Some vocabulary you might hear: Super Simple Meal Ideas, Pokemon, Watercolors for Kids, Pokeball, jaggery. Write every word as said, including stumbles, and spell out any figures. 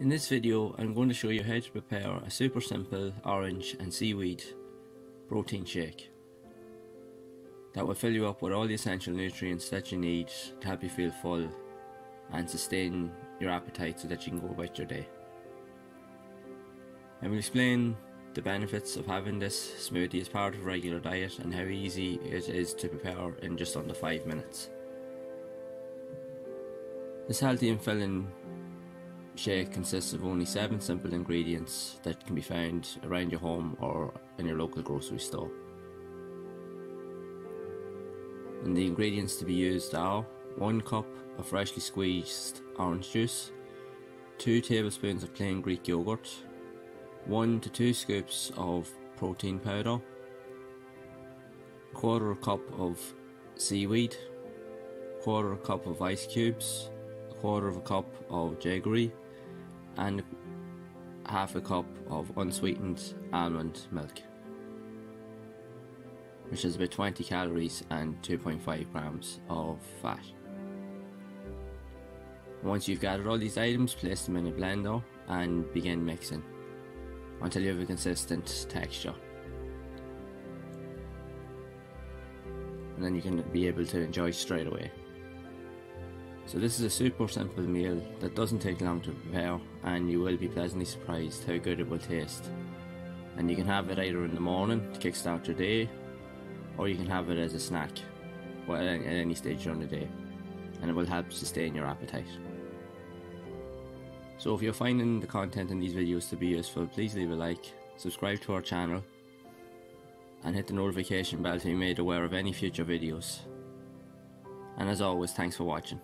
In this video, I'm going to show you how to prepare a super simple orange and seaweed protein shake that will fill you up with all the essential nutrients that you need to help you feel full and sustain your appetite so that you can go about your day. I will explain the benefits of having this smoothie as part of a regular diet and how easy it is to prepare in just under five minutes. This healthy and filling shake consists of only seven simple ingredients that can be found around your home or in your local grocery store. And the ingredients to be used are one cup of freshly squeezed orange juice, two tablespoons of plain Greek yogurt, one to two scoops of protein powder, quarter cup of seaweed, quarter cup of ice cubes, a quarter of a cup of jaggery, and half a cup of unsweetened almond milk, which is about twenty calories and two point five grams of fat. Once you've gathered all these items, place them in a blender and begin mixing until you have a consistent texture, and then you can be able to enjoy straight away. So this is a super simple meal that doesn't take long to prepare, and you will be pleasantly surprised how good it will taste. And you can have it either in the morning to kickstart your day, or you can have it as a snack well, at any stage during the day, and it will help sustain your appetite. So if you're finding the content in these videos to be useful, please leave a like, subscribe to our channel, and hit the notification bell to be made aware of any future videos. And as always, thanks for watching.